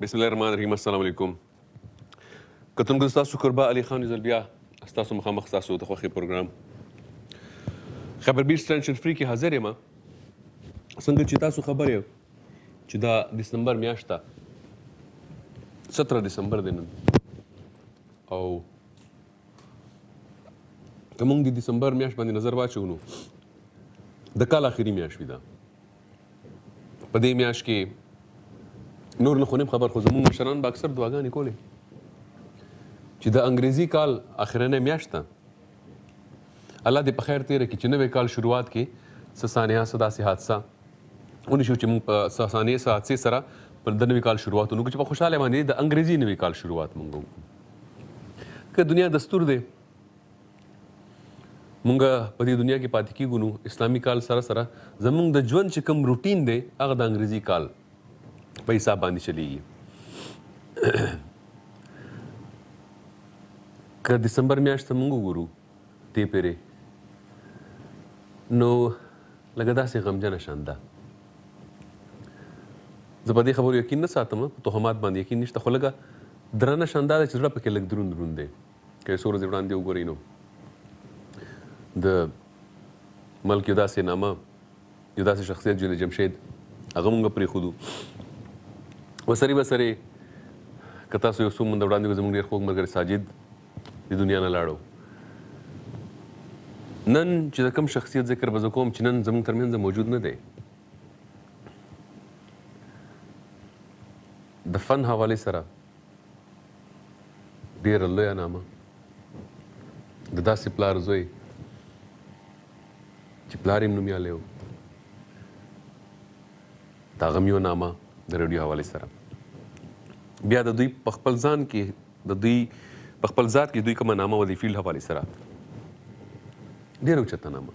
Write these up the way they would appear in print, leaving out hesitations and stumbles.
Bismillahirrahmanirrahim. Assalamu alaikum. Katun gustasu kurba Ali Khan Zalbiya astasu Muhammad Khassu the Khohi program. Khabar bir tension free ki hazir ma sanga chitasu khabar yo chida December miyashta 17 December din او تمون دي دسمبر میاش باندې نظر واچونو د کال اخري میاش ویدا په دې میاش کې نور له خونیم خبر خو زمون مشران به اکثر دواګانې کولې چې د انګریزي کال اخرنه میاش ته الله دې په خیر تیر کې چې نوې کال شروعات کې سسانیا صدا سي حادثه ونی شو چې په سسانیا حادثه سره په د نوې کال شروعات نو چې په خوشاله باندې د انګریزي نوې کال شروعات مونږ که دنیا دستور دی مونږه په دې دنیا کې پاتې کېږو اسلامي کال سره سره زمونږ د ژوند چې کوم روټین دی هغه د انګریزي کال په حساب باندې چلیږي که دسمبر میاشت ته مونږ وګورو دې پیرې نو لکه داسې غمجنه شان ده زه په دې خبرو یقین نه ساتم په تهمات باندې یقین نشته خو لږه درنه شان دا ده چې زړه پکې لږ درون درون دی که څو ورځې وړاندې وګورئ نو د ملک یو داسې نامه یو داسې شخصیت جل جمشید هغه مونږ پرېښودو وسرې وسرې که تاسو یو څو منده وړاندې زموږ ډېر خوږ ملګری ساجد د دنیا نه لاړو نن چې د کوم شخصیت ذکر به زه کوم چې نن زموږ تر منځ موجود نه دی د فن حوالې سره ډېره لویه نامه د داسې پلار زوی چې پلار یې نومیالی و د هغه میو نامه د راډیو حوالې سره بیا د دوی په خپل ځان کې د دوی په خپل ذات کې دوی کومه نامه و د فیلډ حوالې سره ډېره اوچته نامه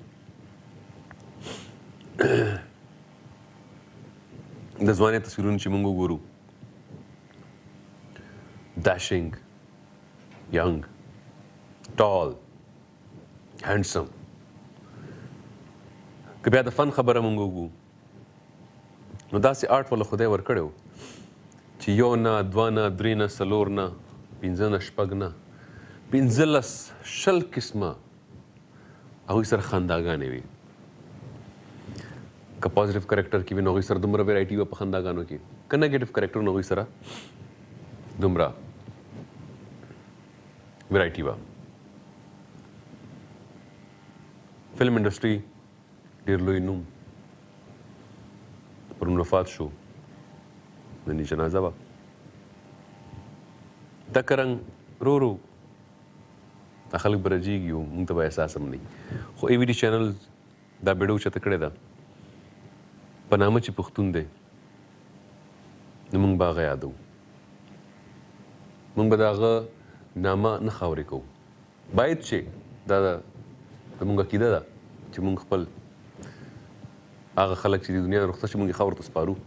د ځوانۍ تصویرونه چې موږ وګورو داشنګ ینګ ټال هینډسم که بیا د فن خبره مونږ وګورو نو داسې آرټ والا خدای ورکړی و چې یو نه دوه نه درې نه څلور نه پنځه نه شپږ نه پنځلس شل قسمه هغوی سره خنداګانې وي که پازیټیو کرکټر کې وي نو هغوی سره دومره ویرایټي وه په خنداګانو کې که نګیټیو کرکټر نو هغوی سره دومره ویرایټي وه فلم انډسټري ډېر لوی نوم پرون وفات شو نن یې جنازه وه دا کرنګ ورو ورو دا خلک به رجیږي موږ ته به احساس هم نه خو ای وي ډي چینل دا بیډه اوچته کړې ده په نامه چې پښتون دی نو موږ به هغه یادو موږ به د هغه نامه نه خاورې کوو باید چې دا زموږ عقیده ده چې موږ خپل هغه خلک چې د دنیا رخصه چې موږ یې خاورو ته سپارو خو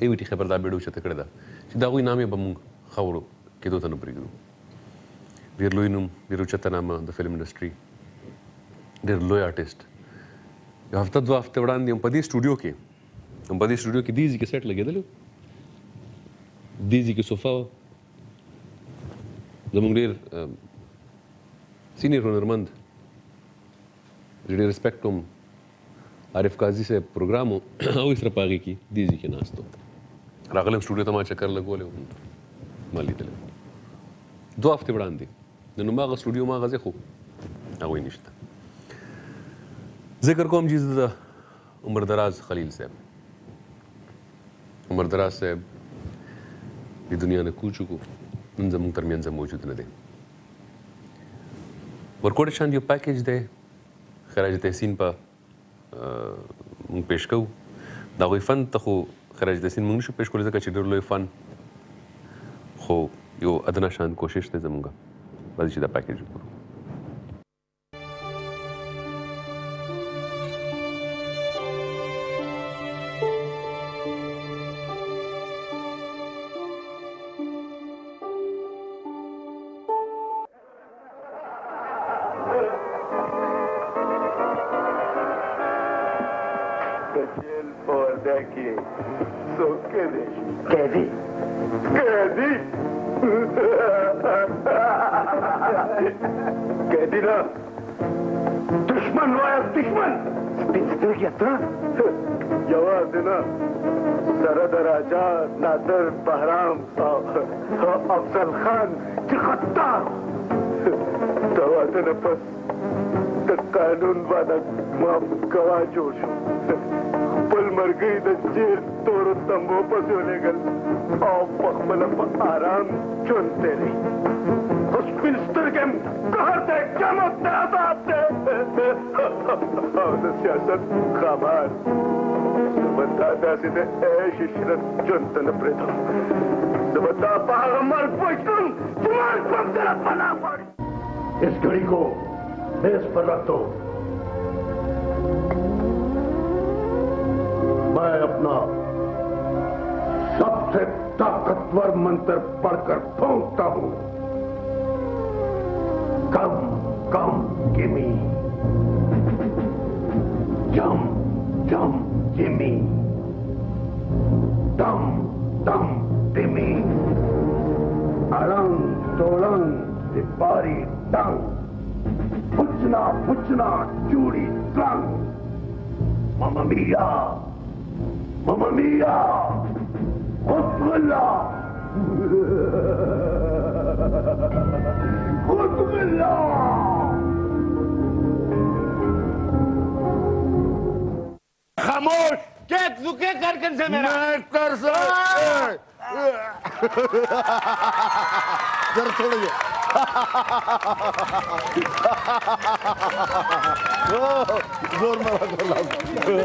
ای وي ټي خبر دا بیډه اوچته کړې ده چې د هغوی نام یې به موږ خاورو کېدو ته نه پرېږدو ډېر لوی نوم ډېر اوچته نامه د فلم انډسټري ډېر لوی آرټسټ یو هفته دوه هفته وړاندې هم په دې سټوډیو کې دېزي کې سیټ لګېدلی و دېزي کې صوفه وه زموږ ډېر سینیئر هنرمند ډېر رسپیکټ هم عارف قاضي صاحب پروګرام و هغوی سره په هغې کې دیزي کې ناست و راغلم سټوډیو ته ما چکر لګولی و ما لیدلی دوه هفتې وړاندې نن هماغه سټوډیو هماغه ځای خو هغوی نشته ذکر کوم چې زه د عمر دراز خلیل صاحب د دنیا نه کوچ وکړو نن زموږ تر منځ موجود نه دی ورکوټ شاند یو پیکیج دی خراج تحسین په مونږ پیش کوو د هغوی فن ته خو خراج تحسین مونږ نشو پیش کولی ځکه چې ډېر لوی فن خو یو ادنه شان کوشش دی زموږ راځي چې دا پیکیج وګورو ke so kede kede kede kede na düşman var düşman spesifik yatra cevap dena Saradaraja Nader Bahram Afzal Khan Tikhatta Tawadana pas the kanun wada maaf kawajo pal mar gayi da jeer toro tambo pasone gal aap pakmala pa aaram chunte rahi Hospitalister ke kahar te jamat na aap te aur siyasat khabar Sabata se de eş işler çöntene pretam. Sabata pahamar poçtun, tumar pamdara bana var. İs gadi ko mes par rakho. Main apna sabse taakatwar mantar padhkar phunkta hu. Kam kam gimme. Jam jam Jimmy, dum, dum, Jimmy, around, around, the body down, puchna, puchna, churi, drunk, mamma mia, Kutbullah, Kutbullah. खामोश क्या जुके कर कंसे मेरा मैं कर सो जरा थोड़े जोर मारो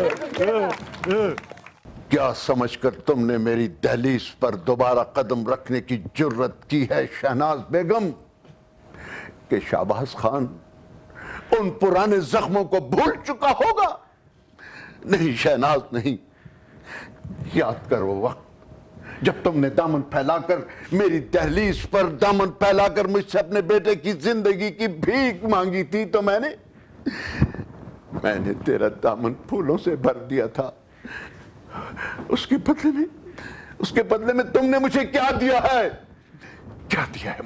क्या समझकर तुमने मेरी दहलीज पर दोबारा कदम रखने की जुर्रत की है शहनाज बेगम कि शाहबाज खान उन पुराने जख्मों को भूल चुका होगा नहीं शहनाज नहीं याद कर वो वक्त जब तुमने दामन फैलाकर मेरी दहलीज पर दामन फैलाकर मुझसे अपने बेटे की जिंदगी की भीख मांगी थी तो मैंने तेरा दामन फूलों से भर दिया था उसके बदले में तुमने मुझे क्या दिया है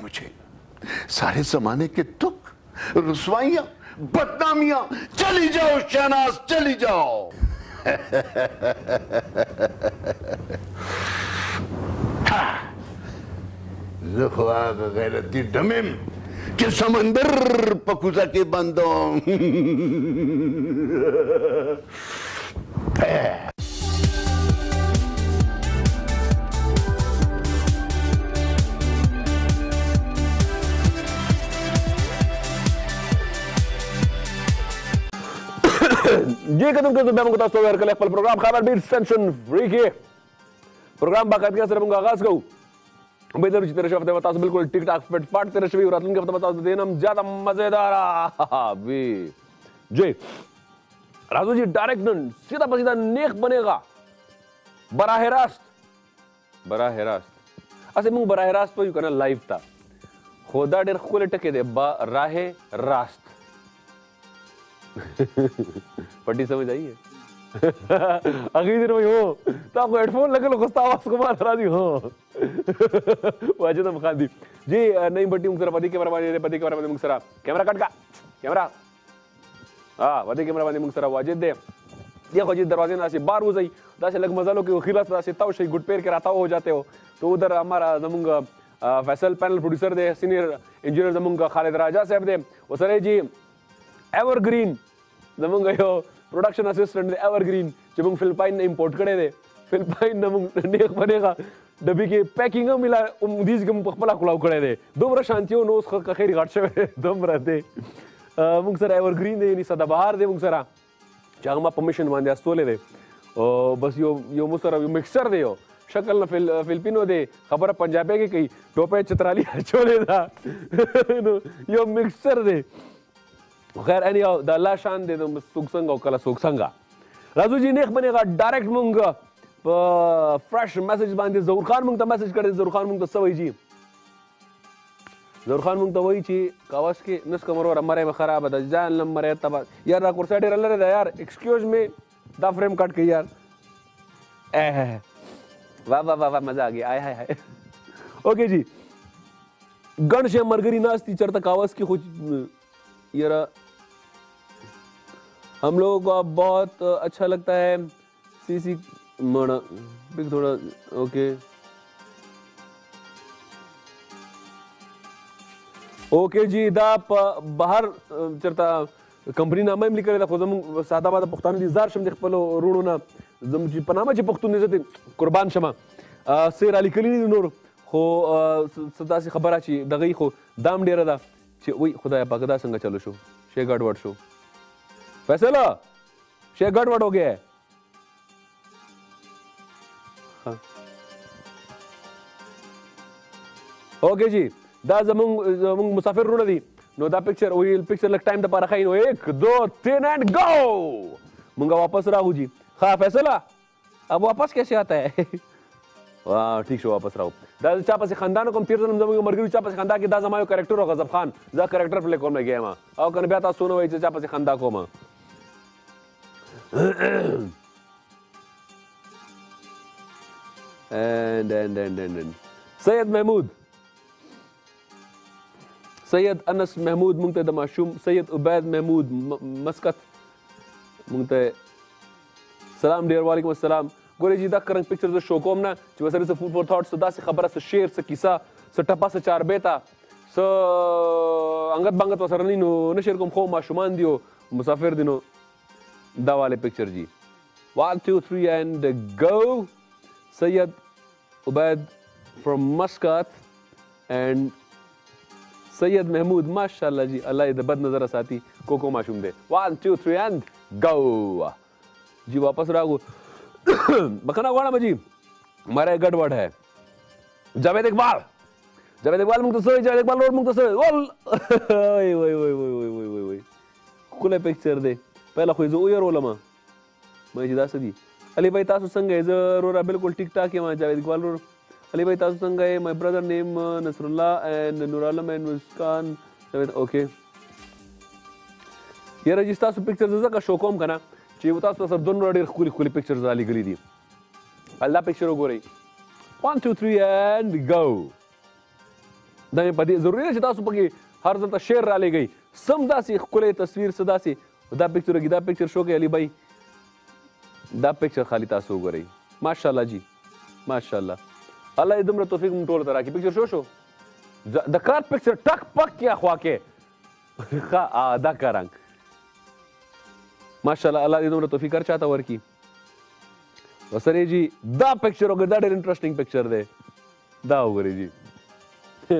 मुझे सारे जमाने के दुख रुसवाइयां बदनामियां चली जाओ शहनाज चली जाओ ज़ुख़्वाक़ ग़ैरती डमिम के समंदर पकुसा के बंदों जी कदम कदम मैं मुकता हूँ यार कल एक पल प्रोग्राम खबर भी सेंशन फ्री के प्रोग्राम बाकायदा क्या सर मुंगा आगाज करूँ बेहतर रुचि तेरे शब्द बताओ बिल्कुल टिक टाक फिट पार्ट तेरे शब्द रातलूं के बताओ देना ज़्यादा मज़ेदार भी जी राजू जी डायरेक्शन सीधा पसीदा नेक बनेगा बराहेरास्त ऐसे मुंग बराहेरास्त पे यू करना लाइव था खोदा डेर खोले टके दे बराहेरास्त पट्टी समझ आई है अगली दिन भाई हो तो आपको हेडफोन लगे लो गुस्सा आवाज को मार राजी हो वाजे तो मखादी जी नहीं बट्टी मुक्सरा पति कैमरा बंद मुक्सरा कैमरा कट का कैमरा हां पति कैमरा बंद मुक्सरा वाजे दे ये खोजी दरवाजे ना से बार हो जाई दासे लग मजा लो के खिलाफ दासे ताऊ से गुड पैर के राता हो जाते हो तो उधर हमारा जमुंगा फैसल पैनल प्रोड्यूसर दे सीनियर इंजीनियर जमुंगा खालिद राजा साहब दे ओसरे जी Evergreen, namung ayo production assistant de Evergreen, jabung Philippines import kade de Philippines namung neek banega, dabi ke packing ka mila umdiz gum pakpala kulaw kade de, dumra shantiyo nos ka kheri garche dumra de, mung sir Evergreen de ni sada bahar de mung sir, jagma permission mande astole de, bas yo mung sir yo mixer de yo. शक्ल ना Filipino दे खबर पंजाबी के कई टोपे चित्राली चोले दा यो mixer दे खैर any आओ the अल्लाह शान दे दो सुखसंग और कला सुखसंगा राजू जी नेक बनेगा डायरेक्ट मुंग फ्रेश मैसेज बांधे जहूर खान मुंग तो मैसेज कर दे जहूर खान मुंग तो वही ची कावस के नस कमरो रमरे में खराब है जान नंबर है तब यार ना कुर्सी डे रल रहे थे यार एक्सक्यूज में दा फ्रेम कट के यार वाह वाह वाह वाह, मजा आ गया, आय हाय हाय। ओके जी, गण शे मरगरी नास्ती चरता कावस की कुछ यार। हम लोगों को अब बहुत अच्छा लगता है। सीसी मना बिग थोड़ा ओके ओके जी। दा बाहर चरता कंपनी नाम में लिखा रहता खुद हम सादा बादा पुख्तान इंतजार शम देख पलो रोड़ो ना जम जी पनामा जी पुख्तून निजते कुर्बान शमा से राली कली नहीं नूर खो सदा से खबर आची दगई खो दाम डेरा दा चे वही खुदा या पाकदा संग चलो शो शे गड़बड़ शो फैसला शे गड़बड़ हो गया है। हाँ ओके जी, दा जमुंग जमुंग मुसाफिर रोना दी नो दा पिक्चर ओइल पिक्चर लग टाइम द पारा खाइन 1 2 3 एंड गो मुंगा वापस राहू जी। हाँ फैसला अब वापस कैसे आता है? वाह ठीक शो वापस राहू दा चापा से खानदान को तीर जन्म जमुंग मरगरी चापा से खानदा के दा जमायो कैरेक्टर हो गजब खान दा कैरेक्टर प्ले कोन में गया मा और कन बेटा सोनो वई चापा से खानदा को मा। एंड सैयद महमूद सैयद अनस महमूद मुंगते माशूम सैयद उबैद महमूद मस्कत मुंगते सलाम डेयर वालेकुम अस्सलाम। गोरे जी दा करंग पिक्चर जो शोकोम ना जो वसरे से फूड फॉर थॉट्स सदा से खबर से शेर से किस्सा से टपा से चार बेता से अंगत बंगत वसरनी नो न शेर को खो माशूमान दियो मुसाफिर दिनो दा वाले पिक्चर जी। 1 2 3 and go. Syed Ubaid from Muscat and Syed Mahmood माशाल्लाह जी अल्लाह इधर बद नजर साथी कोको माशूम दे। 1 2 3 एंड गो जी वापस रागो बखना गोड़ा मजी हमारा एक गड़बड़ है। जावेद इकबाल मुंग तो सोई जावेद इकबाल रोड मुंग तो सोई ओल ओए ओए ओए ओए ओए ओए खुले पिक्चर दे पहला खोई जो ओयर ओलमा मैं जिदा सदी अली भाई तासु संग है जरोरा बिल्कुल टिक टाक है वहां Javed Iqbal road Ali bhai tasu sang gaye my brother name Nasrullah and Nuralam and Muskan okay yara jis tasu pictures za ka shokom kana che tasu sar don rodir khuli pictures ali gali di alla picture gore 1 2 3 and go da me padi zaruri che tasu pagi har zanta share ra le gayi samda si khule tasveer sada si da picture gida picture shoke Ali bhai da picture khali tasu gore mashallah ji mashallah अल्लाह इदमर तौफीक मुम टोल तरह की picture show show the car picture टक पक क्या ख्वा के खा आदा करंग माशाल्लाह अल्लाह इदमर तौफीक कर चाहता वर की वसरे जी द पिक्चर ओगे दैट इज इंटरेस्टिंग पिक्चर दे द ओगे जी। 1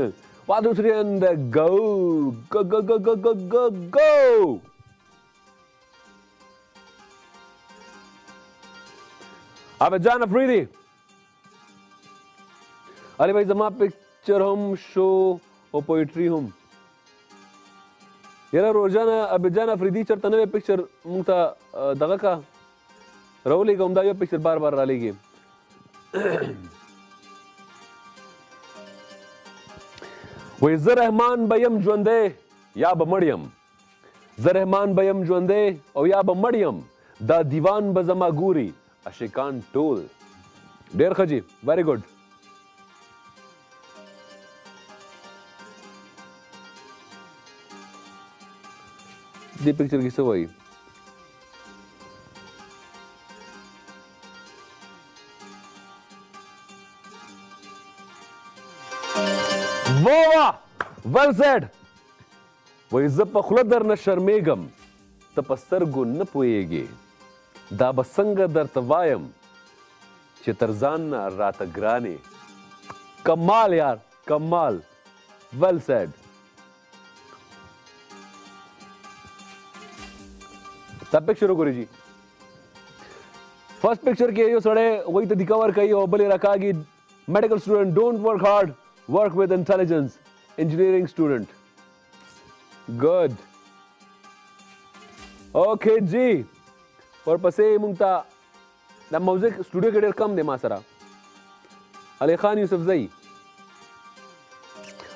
2 3 and go go go go go go go. अब जान अफरीदी अरे भाई जमा पिक्चर हम शो और पोएट्री हम यार रोजाना अब जाना अफरीदी चर तने पिक्चर मुंगता दगा का रोले गमदा यो पिक्चर बार बार राले गे। वे जरहमान बयम जोंदे या बमड़ियम जरहमान बयम जोंदे और या बमड़ियम दा दीवान बजमा गूरी अशिकान टोल डेर खजी वेरी गुड। दी पिक्चर किससे हुई वो वाह वेल सेड वही जब खुला दर न शर्मेगम तपस्तर गुण न पोएगे दाबसंग दर तवायम चितरजान न रात ग्राने कमाल यार कमाल वेल सेड। तब पिक्चर गुरु जी फर्स्ट पिक्चर के यो सड़े वही तो दिखावर कही और बले रखा कि medical student don't work hard work with intelligence engineering student good okay जी। और पसे मुंगता ना म्यूजिक स्टूडियो के डेर कम दे मासरा अली खान यूसुफ जई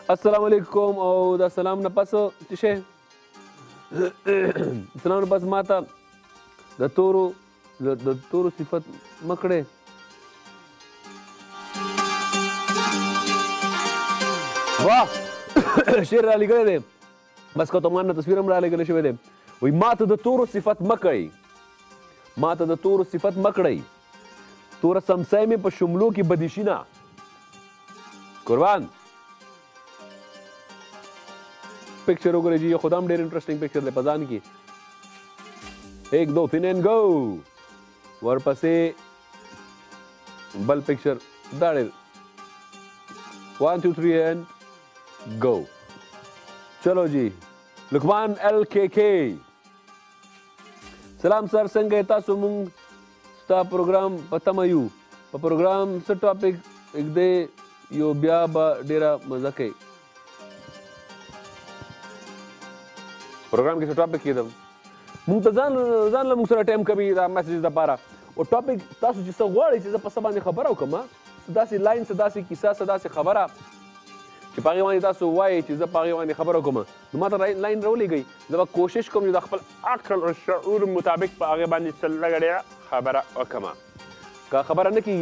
अस्सलाम वालेकुम और दा सलाम न पसो तिशे सलाम बस माता दतोरो सिफत मकड़े واہ شیر را لګلې دې بس کو ته مان تصویر هم را لګلې شوې دې وای ما ته د تور صفت مکړی ما ته د تور صفت مکړی تور سمسای می په شملو کې بدیشینا قربان पिक्चर वगैरह जी ये खुद हम डेर इंटरेस्टिंग पिक्चर ले पजान की एक दो फिन एंड गो और पसे बल पिक्चर दाड़े 1 2 3 एंड गो चलो जी लुकमान एल के के सलाम सर संगे तासु मुंग स्टा प्रोग्राम पतमयू प्रोग्राम से टॉपिक एक दे यो ब्या बा डेरा मजाके प्रोग्राम के टॉपिक की दम मुंतजान जान ला मुसरा टाइम कभी दा मैसेज दा पारा और टॉपिक तासु जिस सवाल इस पसबा ने खबर कमा सदासी लाइन सदासी किस्सा सदासी खबरा कि पागवानी तासु वाई चीज पागवानी खबर कमा मात्र लाइन रोली गई जब कोशिश कम जो खपल आखल और शऊर मुताबिक पागवानी सल्ला गड्या खबरा कमा का खबर न की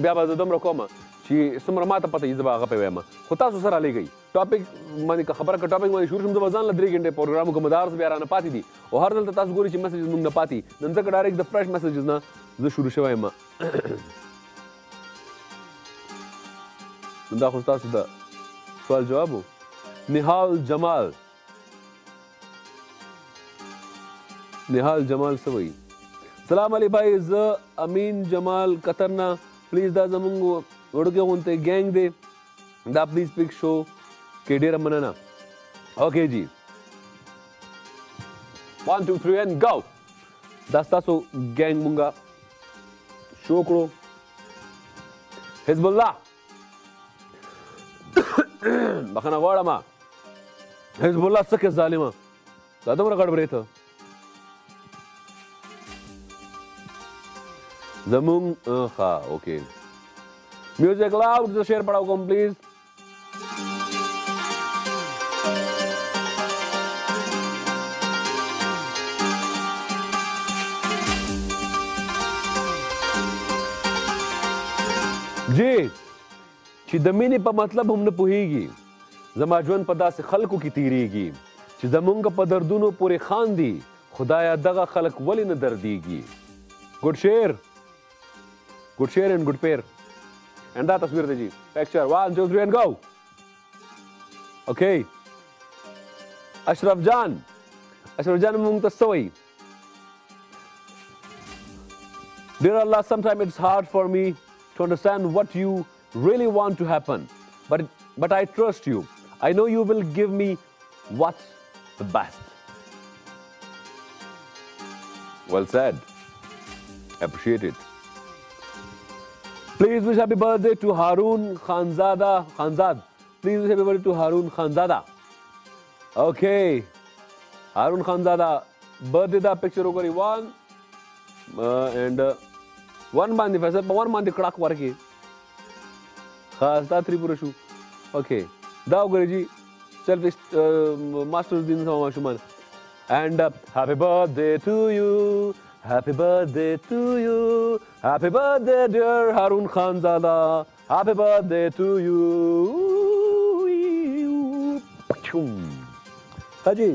नब्या बा दम रकमा چې څومره ماته پته یې زباغه په وایم خو تاسو سره علی گئی ټاپک باندې خبره کا ټاپک باندې شروع شم د ځان لدري ګنده پروګرام کوم دارس بیا رانه پاتې دي او هر دل تاسو ګوري چې میسج موږ نه پاتې نن ځکه ډایرکټ د فرش میسجز نه زه شروع شوایم دا خو تاسو دا سوال جوابو نهال جمال نهال جمال سوي سلام علي بھائی ز امین جمال قطرنا پلیز دا زمونږ ओडके उनते गैंग दे दा प्लीज पिक शो के डेरा मनना ओके जी 1 2 3 एंड गो दास्ता सो गैंग मुंगा शो करो हिजबुल्लाह बखना गोड़ा मा हिजबुल्लाह सके जालिमा दादा मरा गड़बड़े था जमुन खा ओके म्यूजिक लाउड से शेयर पढ़ाओ कम प्लीज जी चिदमीनी पर मतलब हमने पुहीगी जमाजवन पदा से खलकू की तीरीगी चिदमंग पदरदुनो पूरे खान दी खुदाया दगा खलक वली न दर्दीगी good share and good pair And that tasveer ji picture 1 2 3 and go okay Ashraf Jan Mungtasawi Dear Allah sometimes it's hard for me to understand what you really want to happen but I trust you I know you will give me what's the best Well said Appreciate it Please wish happy birthday to Harun Khanzad. Please wish happy birthday to Harun Khanzada. Okay. Harun Khanzada. Birthday da picture ogari one. And one bandi faisal. One bandi krak warki. Khasta tripurashu. Okay. Da ogari ji. Self masters din sama shuman. And happy birthday to you. Happy birthday to you. Happy birthday dear Harun Khanzada. Happy birthday to you. Haji.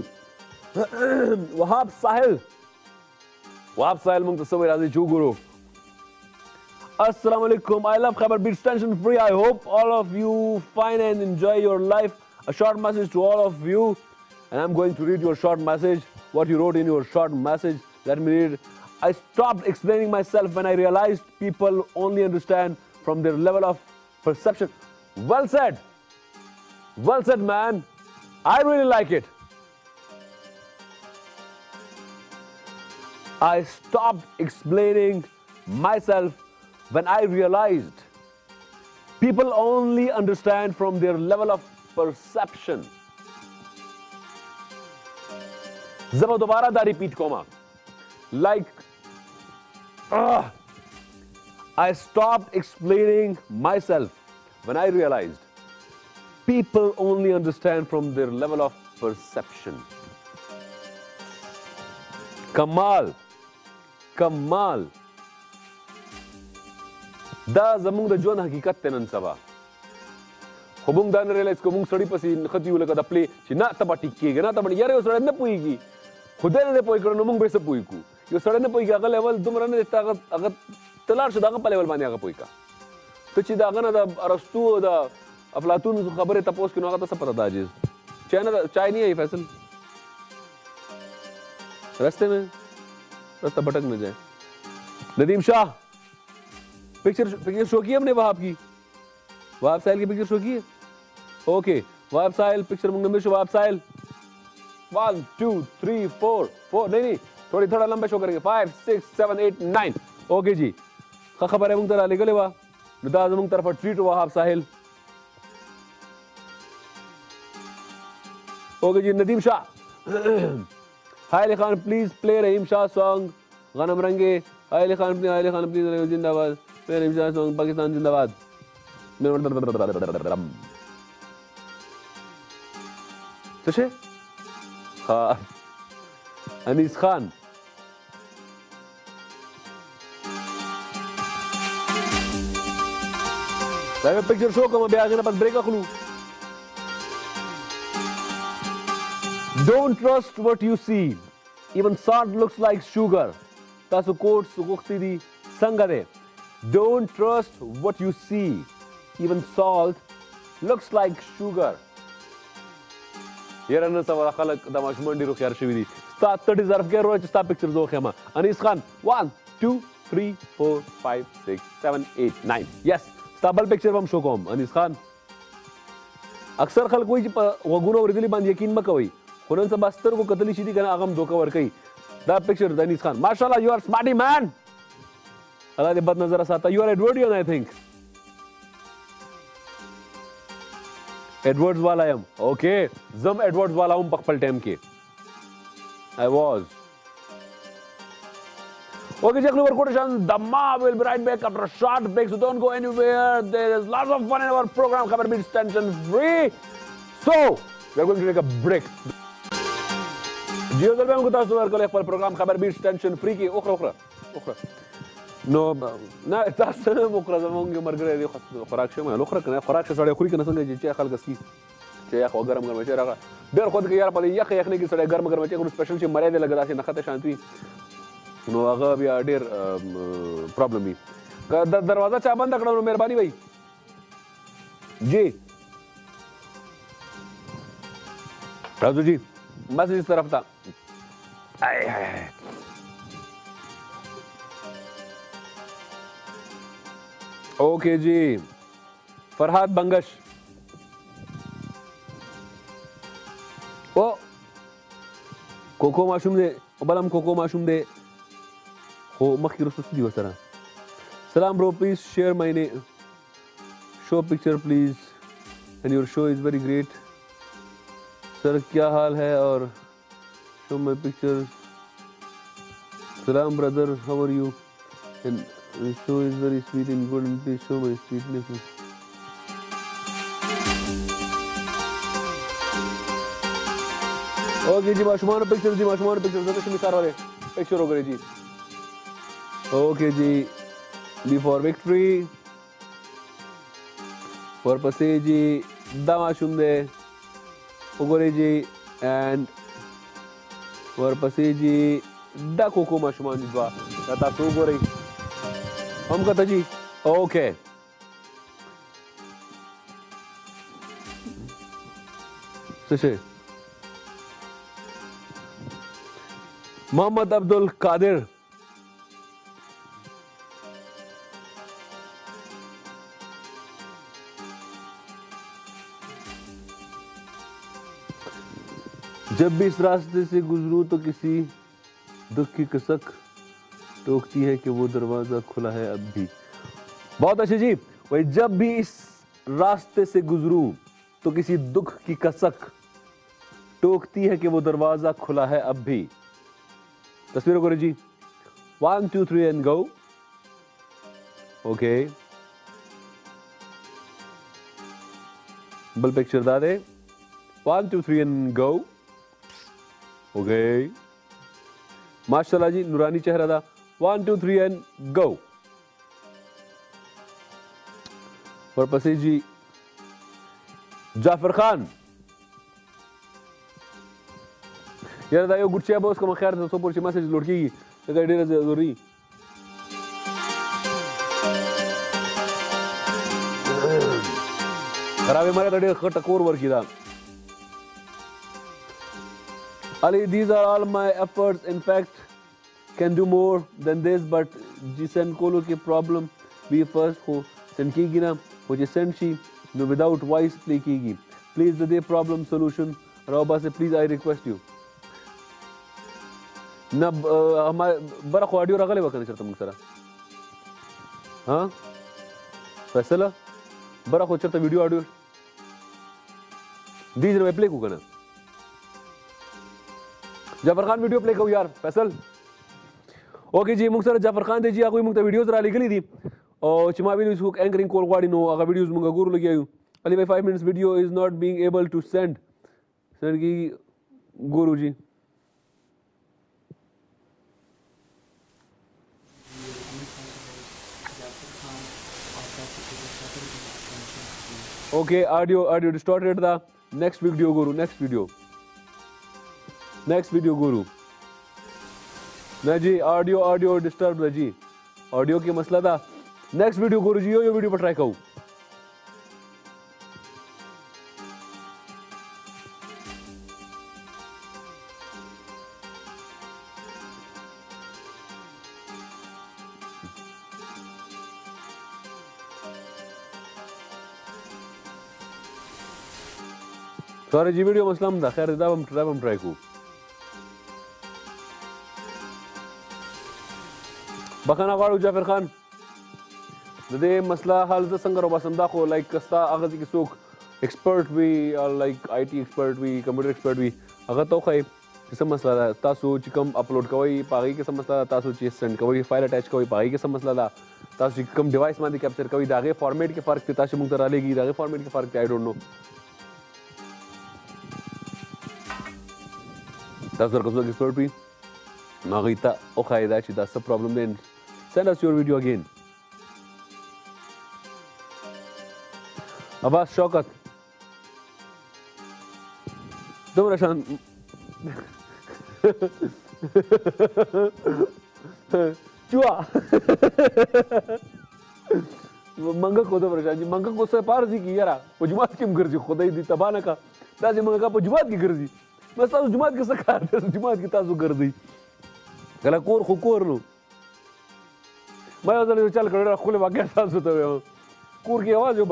Wahab Sahil Muntasawir Aziz Guru. Assalamu alaikum. I love Khabar Beats tension free. I hope all of you fine and enjoy your life. A short message to all of you. And I'm going to read your short message. What you wrote in your short message. Let me read. I stopped explaining myself when I realized people only understand from their level of perception. Well said, man. I really like it. I stopped explaining myself when I realized people only understand from their level of perception. Zara dobara da repeat koma. Like I stopped explaining myself when I realized people only understand from their level of perception. Kamal. Da zamung da jon hakikat tenan saba. Kobung dan realize kobung sori pasin khatiul leka daple si nak tabatik kege na tabani yare usaran ne puigi. Khudane ne puigi kono mung besa puiku. Usaran ne puigi agal level dumran ne tagat agat telar sudah agal level bani agal puika. Tu cida agan ada Aristotle ada Platon tu kabar itu post kena agat sepatah dajis. China China ini fashion. रास्ते में रास्ता भटक न जाए। Nadeem Shah picture show की हमने वहाब की, वहाब साहिल की पिक्चर शो की है। ओके वहाब साहिल पिक्चर मुंग नंबर शो वहाब साहिल 1 2 3 4 4 नहीं थोड़ी थोड़ा लंबे शो करेंगे 5 6 7 8 9 ओके जी खबर है मुंग तरह लेकर ले वाह नुदाज मुंग तरफ ट्रीट वहाब साहिल ओके जी Nadeem Shah Hi Ali Khan, please play Rahim Shah song. Ghanam Range. Hi Ali Khan, please Zindabad. Play Rahim Shah song. Pakistan Zindabad. Sushi? Ha. Anis Khan. Live picture show ko mabe aage na pas break akhlu. Don't trust what you see. Even salt looks like sugar. Tasu quote sukhti di sangare. Don't trust what you see. Even salt looks like sugar. Yeranna sawara khalak damashmandi ro khyar shividi. Sta 30 zarf ke ro sta pictures ho khama. Anis Khan 1 2 3 4 5 6 7 8 9. Yes. Stable picture hum show kom Anis Khan. Aksar khal koi waguna aur dili band yakin makoi. Kunan Sabastar ko katli shidi kana agam dhoka war kai. That picture Anis Khan. Mashallah, you are smarty man. Allah de bad nazar aata. You are Edwardian, I think. Edwards wala am. Okay. Zam Edwards wala hum pakpal time ke. I was. Okay, check over quotation. The mob will be right back after a short break, so don't go anywhere. There is lots of fun in our program. Khabar beats tension free. So, we are going to take a break. Jio Zalbe हमको तासुवर को ले पर programme खबर बीच tension free की ओखरा ओखरा ओखरा no ना तासुवर ओखरा ज़माने के मर्गरे देखो ख़राक्श में लोखरा करना ख़राक्श साढ़े खुली करना संगे जिच्चे ख़ाल कस्की जिच्चे ख़ाल गरम गरम चेरा का देर खुद के यार पता है यक यकने की साढ़े गरम गरम चेरा कुछ स्पेशल चीज़ मरे दे लगा दासी नख़ाते शांति नो आगा भी आड़ेर प्रॉब्लम ही दरवाज़ा चाबंद करना नो मेरबानी भाई जी राजू जी बस इस तरफ था ओके जी फरहाद बंगश ओ कोको माशूम दे बलम कोको माशूम दे हो मखिर सुस्त दिवस तरह सलाम bro please share my show picture please and your show is very great sir क्या हाल है और शो माय पिक्चर सलाम brother how are you and show is very sweet and good and please show my sweetness okay जी माशुमान picture ज़रा शमिसार वाले पिक्चर हो गए जी ओके जी बी फॉर विक्ट्री फॉर पसे जी दा माशुम दे Ogoreji and Warpaseji da koko mashuman jwa kata Ogore hum kata ji okay sese Mohammed Abdul Qadir जब भी इस रास्ते से गुजरूं तो किसी दुख की कसक टोकती है कि वो दरवाज़ा खुला है अब भी बहुत अच्छे जी वही जब भी इस रास्ते से गुजरूं तो किसी दुख की कसक टोकती है कि वो दरवाज़ा खुला है अब भी तस्वीरों करो जी 1 2 3 एंड गो ओके बल पिक्चर दादे 1 2 3 एंड गो Okay. माशाल्लाह जी नूरानी चेहरा था 1 2 3 एंड गो और पसी जी جعفر خان یاره دا یو ګورچیا به اوس کومه خیر ته څو پورې چې میسج لوډ کېږي ځکه ډېره ضروري خرابې مرګ ته ډېر ښه ټکور ورکړي دا علي these are all my efforts in fact can do more than this but جسن کولو کې problem we first خو سن کېږي نه خو چې سن شي نو without voice play کېږي please the day problem solution راو باسه please I request you ना बड़ा ख्वाडियो रगले वकने चरता मुंगसरा हाँ फैसला बड़ा खोचर तो वीडियो आडियो दीज रुपए प्ले कुकना जाफर खान वीडियो प्ले करो यार फैसल ओके जी मुंगसरा जाफर खान दे जी आगे मुंगता वीडियोस राली गली थी और चिमाबी ने इसको एंकरिंग कॉल वाड़ी नो आगे वीडियोस मुंगा गुरु लगी आयु अली भाई 5 minutes video is not being able to send की गुरु जी Okay, audio distorted the next video guru. ना जी audio disturbed जी audio के मसला था next video guru जी यो video पर try करो सॉरी जी वीडियो मसला था खैर हम ट्राई को बखाना वाळू जाफर खान दे मसला हाल द संगर वसंदा को लाइक कस्ता अगज की सोख एक्सपर्ट वी और लाइक आईटी एक्सपर्ट वी कंप्यूटर एक्सपर्ट वी अगर तो खै किस मसला ता सोच कम अपलोड कोई पागी के मसला ता सोच सेंड कोई फाइल अटैच कोई पागी के मसला ता सोच कम डिवाइस मा दे कैप्चर कोई दागे फॉर्मेट के फर्क ता सोच मुंतरा लेगी दागे फॉर्मेट के फर्क I don't know That's what I'm going to do. Marita, okay, that's the problem then. Send us your video again. Abbas Shaukat. Don't Rashan. Chua. Manga ko don't Rashan. Manga ko se parzi ki yara. Pujmat kim garzi. Khuda di tabana ka. Tazi manga ka pujmat ki garzi. بس تاسو جماعت کې څه کار دی جماعت کې تاسو ګرځئ کله کور خو کور نو ما یو ځل یو چل کړی ښکلې واقع تاسو ته ویم کور کې یوازې وم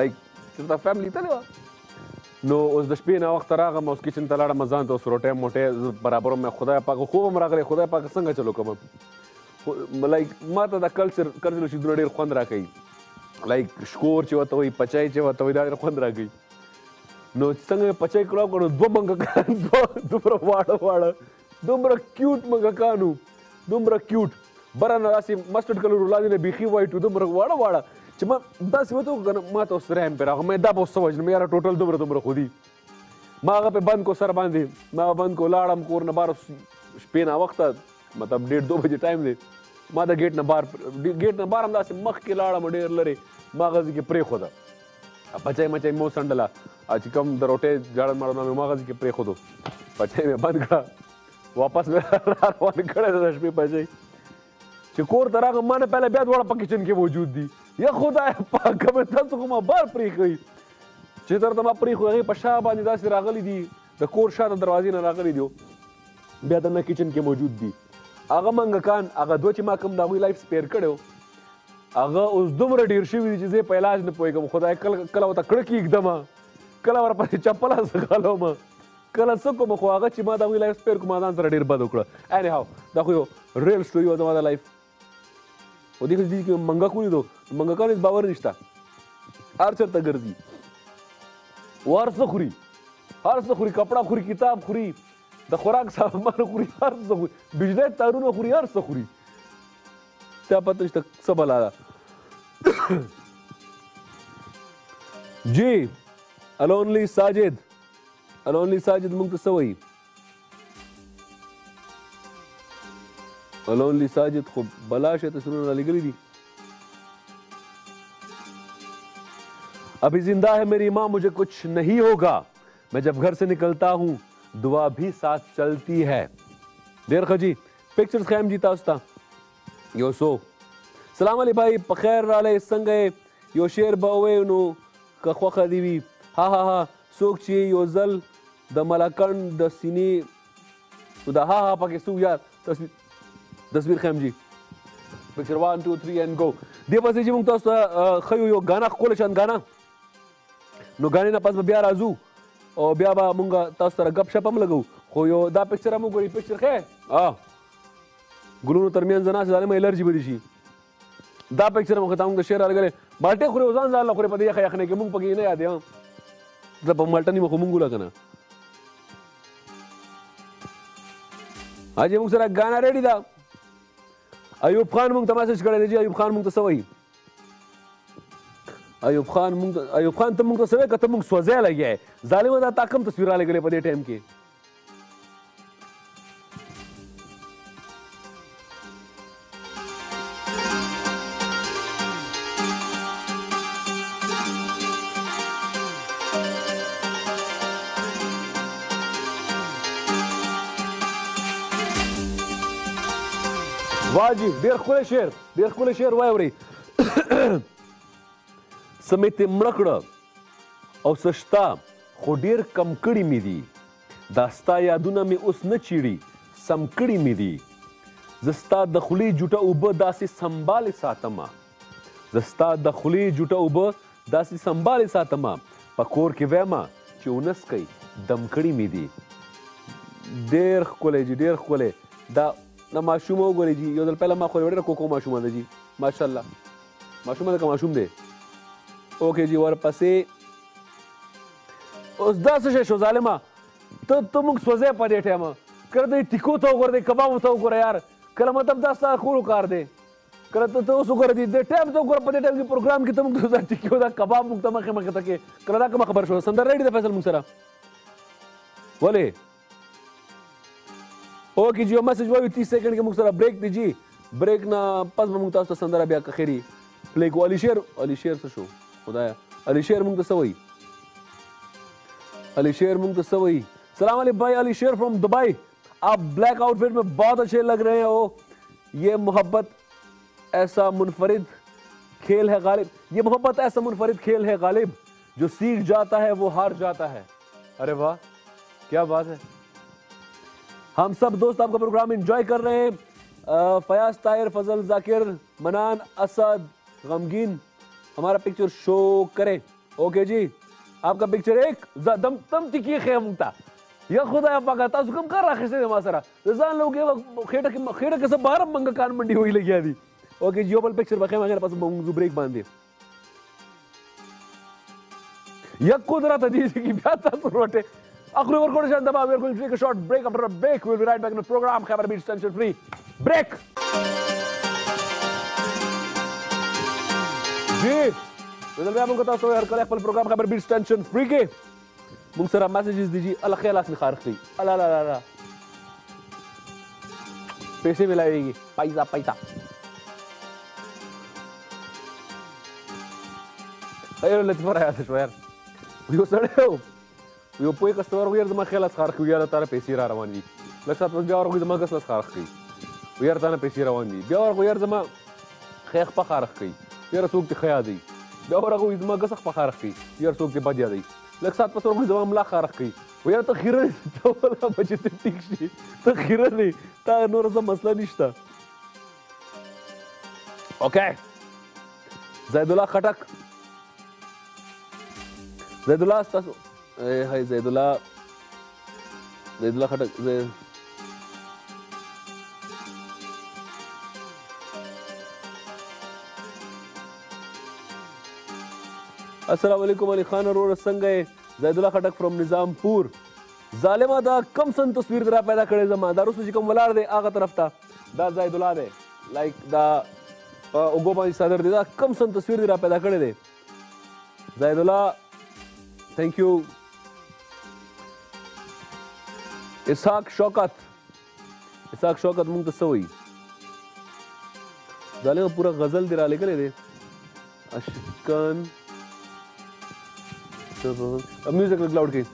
لایک چېرته فیملي تللی وه نو اوس د شپې ناوخته راغم اوس کچن ته لاړم ځان ته اوس روټۍ موټۍ برابروم مې خدای پاک خوب هم راغلی خدای پاک څنګه چلو کوم لایک ما ته دا کلچرل شیدونه ډېر خوند راکوي لایک شکور چې ورته وایي پچای چې ورته وایي دا ډېر خوند راکوي No, संगे पचे करो करो दो मंगा कान दो दुबरा वाड़ा वाड़ा दुबरा cute मंगा कानू दुबरा cute बरा नरासी mustard colour रुलाजी ने बिखी वाइट दुबरा वाड़ा वाड़ा चमा 10 में तो मात उस रहम पे रहा मैं दाब उस समझ में यारा टोटल दुबरा दुबरा खुदी मागा पे बंद को सर बांधे मागा बंद को लाड़म कोर न बार स्पेन आ वक्त मतलब 1:30 बजे टाइम दे मादा गेट न बार हम दासे मख के लाड़म डेर लरे मागाजी के प्रे खुदा पचाई मचाई मो संडला आज कम दरोटे जाड़ मारना में मागज के प्रे खुदो पचाई में बंद करा वापस में रावन खड़े रश्मि पचाई चकोर तरह का माने पहले ब्याज वाला किचन के वजूद दी या खुदा है पाक में दस को मा बार प्रे गई चितर तमा प्रे गई पशाबा निदा से रागली दी द कोर शान दरवाजे ना रागली दियो ब्याज ना किचन के वजूद दी आगा मंग कान आगा दोची मा कम दावी लाइफ स्पेयर कड़ो आगा उस दुमरा ढेर शिवी चीजें पहला आज न पोएगा खुदा कल कल वो तकड़की एकदम कला वर पर चप्पल सकालो म कला सको म खुआगा चिमा दावी लाइफ स्पेयर को मादान सर ढेर बद उकड़ा एनी हाउ देखो रियल स्टोरी वाज मादा लाइफ वो देखो जी कि मंगा कोनी दो मंगा का इस बावर रिश्ता आर्चर तगरजी वारस खुरी कपड़ा खुरी किताब खुरी द खुराक सामान खुरी वारस खुरी बिजली तारुनो खुरी वारस खुरी त्या पत रिश्ता सब लाला जी Alonely Sajid मुंग तो सवई Alonely Sajid खूब बलाश है तो सुनने वाली गली दी अभी जिंदा है मेरी माँ, मुझे कुछ नहीं होगा। मैं जब घर से निकलता हूँ दुआ भी साथ चलती है। देर खजी पिक्चर्स खैम जीता उस्ता यो सो सलाम अली भाई पखैर राले संगे यो शेर बावे उनो कखवा खदीवी हा हा हा सोख ची यो जल द मलाकन द सिनी उदा हा हा पाके सुख यार तस्वीर खैम जी पिक्चर 1 2 3 एंड गो दे पासे जी मुंग तोस्ता खयो यो गाना कोले चंद गाना नो गाने ना पास बिया राजू और बिया बा मुंगा तोस्ता गपशप हम लगो खयो दा पिक्चर हम गोरी पिक्चर खे आ गुलू तरमियान जना से में एलर्जी बड़ी सी दा पिक्चर में खताऊंगा शेर आल गले बाटे खुरे उजान जाल खुरे पदे खया खने के मुंग पगी नहीं आते हम मतलब मल्टा नहीं मुंग गुला कना आज मुंग सरा गाना रेडी था अयूब खान मुंग तमाशा करे जी अयूब खान मुंग तो सवई अयूब खान तुम मुंग तो सवे कत मुंग सोजे लग गया जालिम दा ताकम तस्वीर आल गले पदे टाइम के واجی ډیر خوله شعر ډیر خوله شعر واوري سمیت مړکړه او سشتا خو ډیر کم کړي مې دي داستا یادونه مې اوس نه چیړي سم کړي مې دي زستا د خولې جوټه اوبه داسې سنبالې ساتمه زستا د خولې جوټه اوبه داسې سنبالې ساتمه په کور کې ویمه چې اونسکئ دم کړي مې دي ډیر ښکلی جي ډیر ښکلی دا ना माशूम गोली जी यो दल पहला मा खोरे वडे कोको माशूम दे जी माशाल्लाह माशूम दे का माशूम दे ओके जी और पसे उस 10 से शो जालिमा तो तुम सोजे पड़े थे हम कर दे टिको तो कर दे कबाब तो कर यार कर मतलब 10 साल खोल कर दे कर तो सो कर दे टाइम तो कर पड़े टाइम के प्रोग्राम की तुम तो टिको दा कबाब मुक्त मखे मखे तक कर दा का खबर शो संदर रेडी दा फैसल मुसरा बोले ओके जी मैसेज वायु 30 सेकंड के मुक्सरा ब्रेक दीजिए ब्रेक ना पास मुंगता तो संदरा बिया का खैरी प्ले को अली शेर से शो खुदाया अली शेर मुंग तो सवई सलाम अली भाई अली शेर फ्रॉम दुबई आप ब्लैक आउटफिट में बहुत अच्छे लग रहे हो ये मोहब्बत ऐसा मुनफरिद खेल है गालिब जो सीख जाता है वो हार जाता है। अरे वाह क्या बात है। हम सब दोस्त आपका प्रोग्राम एंजॉय कर रहे हैं। फयाज तायर फजल जाकिर मनान असद गमगीन हमारा पिक्चर शो करें। ओके जी आपका पिक्चर एक दम तम टिकी खेमता या खुदा पाका तासुकम कर रखे से मासरा रजान लोग ये खेड़ा के सब बारह मंगा कान मंडी होई लगी आदि। ओके जी ओपल पिक्चर बखे मगर पास मंगजू ब्रेक बांधे या कुदरत जी की बात रोटे Akhru war condition daba we are going to take a short break after a break we'll be right back in the program Khabar Beach tension free break ji wala bhai aapko taso yaar kal apple program Khabar Beach tension free ke mung sara messages dijiye ala khairat ni kharqi ala la la la paise milayegi paisa ayo let's fara yaar shwar yo sadeo یو په کستور ویر زما خیالات خارخ ویاله تاره پیسې را روان دي لکه تاسو بیا ورغوي زما کس خارخ کی ویر تانه پیسې روان دي بیا ورغوي زما خیخ په خارخ کی یره څوک ته خیا دی بیا ورغوي زما کس په خارخ کی یره څوک ته بدیا دی لکه تاسو ورغوي زما ملا خارخ کی ویر ته خیره ته ولا بچی ته ټیک شي ته خیره نه تا نور زما مسله نشته اوکے زید الله خټک زید الله تاسو हाय ज़ैदुल्ला खटक अस्सलाम वालेकुम अली खान और संगे ज़ैदुल्ला खटक from Nizampur जालिमा दा कम सन तस्वीर दरा पैदा करे जमा दारू सुजी कम वलार दे आगा तरफ ता दा ज़ैदुल्ला दे लाइक दा उगो पानी सादर दे दा कम सन तस्वीर दरा पैदा करे दे ज़ैदुल्ला थैंक यू इसाक शौकत मुंग तो सवई जाले पूरा गजल दिरा लेकर दे अशकन Sure. Music like loud key.